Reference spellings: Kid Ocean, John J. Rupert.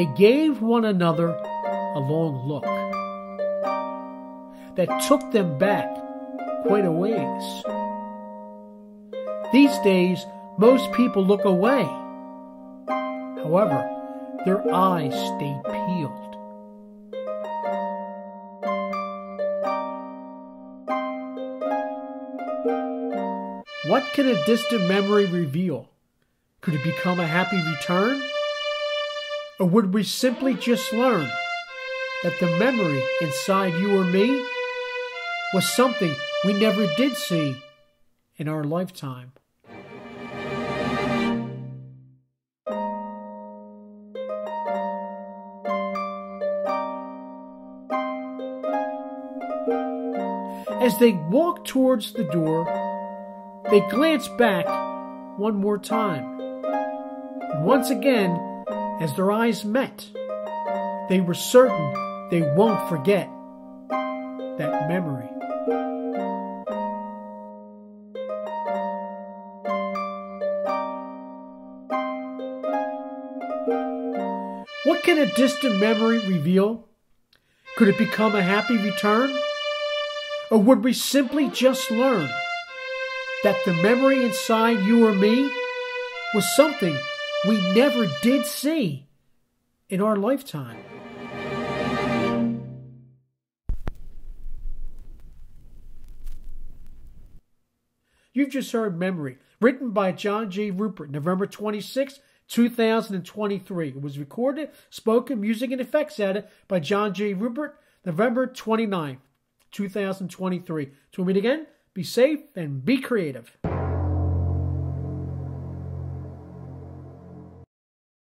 They gave one another a long look that took them back quite a ways. These days, most people look away. However, their eyes stayed peeled. What can a distant memory reveal? Could it become a happy return? Or would we simply just learn that the memory inside you or me was something we never did see in our lifetime? As they walked towards the door, they glanced back one more time. And once again, as their eyes met, they were certain they won't forget that memory. What can a distant memory reveal? Could it become a happy return? Or would we simply just learn that the memory inside you or me was something we never did see in our lifetime? You've just heard Memory, written by John J. Rupert, November 26, 2023. It was recorded, spoken, music, and effects added by John J. Rupert, November 29, 2023. Till we meet again, be safe and be creative.